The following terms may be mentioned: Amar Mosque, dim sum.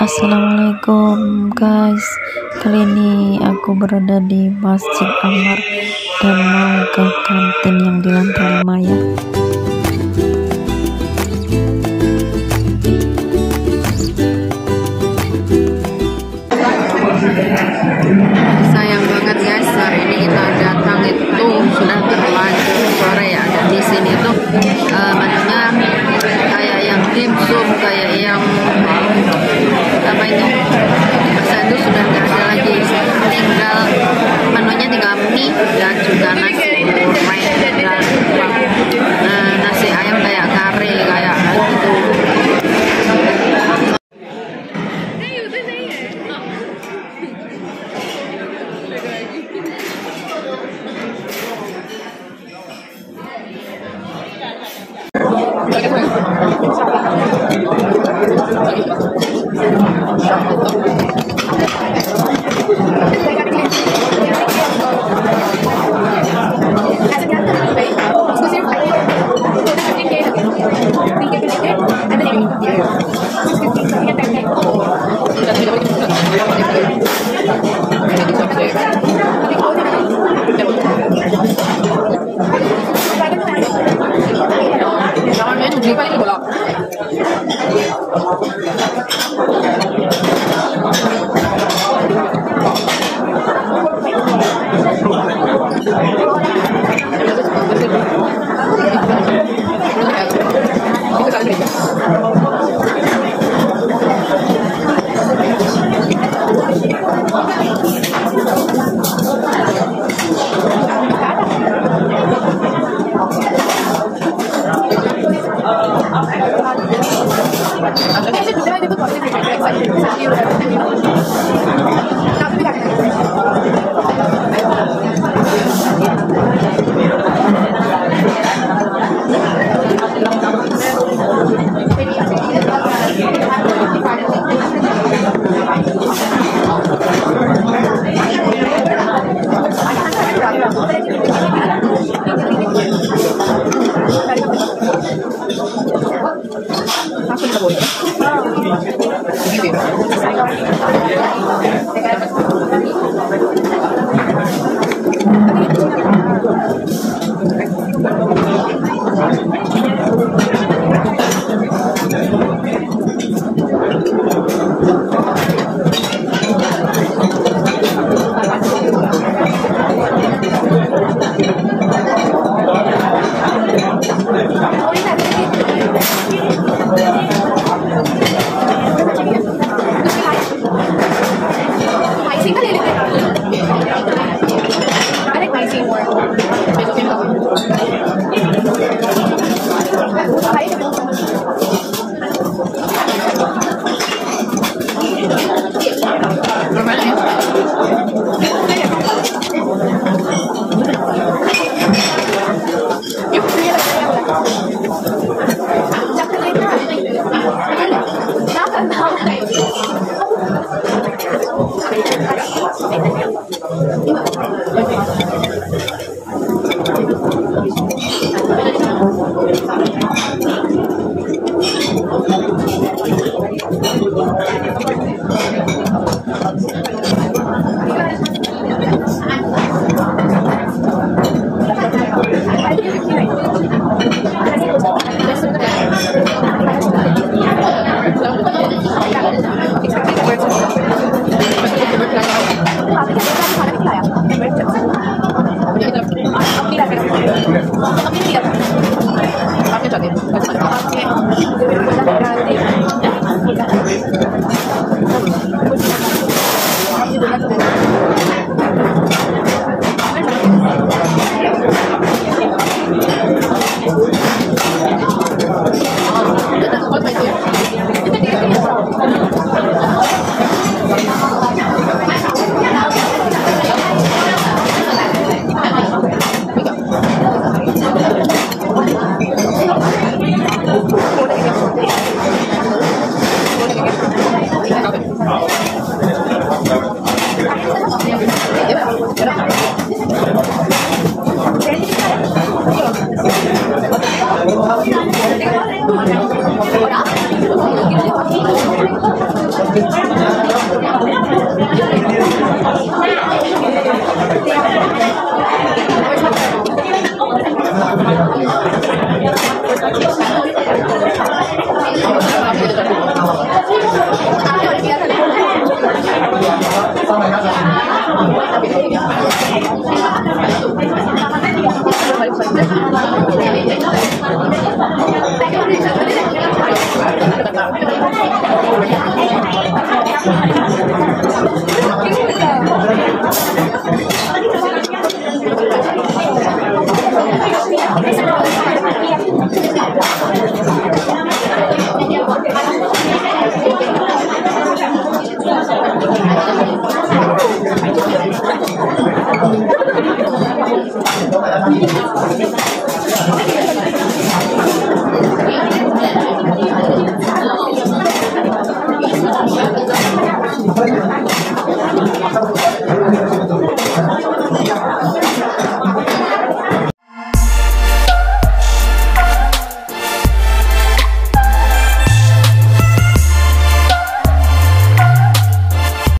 Assalamualaikum guys, kali ini aku berada di Masjid Amar dan mau ke kantin yang di lantai 5 ya. Sayang banget guys, hari ini kita datang itu sudah terlanjur sore ya, dan di sini tuh menunya kayak yang dimsum, kayak yang apa itu pesan itu sudah nggak ada lagi, tinggal menunya tinggal mie dan juga nasi goreng dan nasi ayam kayak kari kayak gitu. I'm going to I'm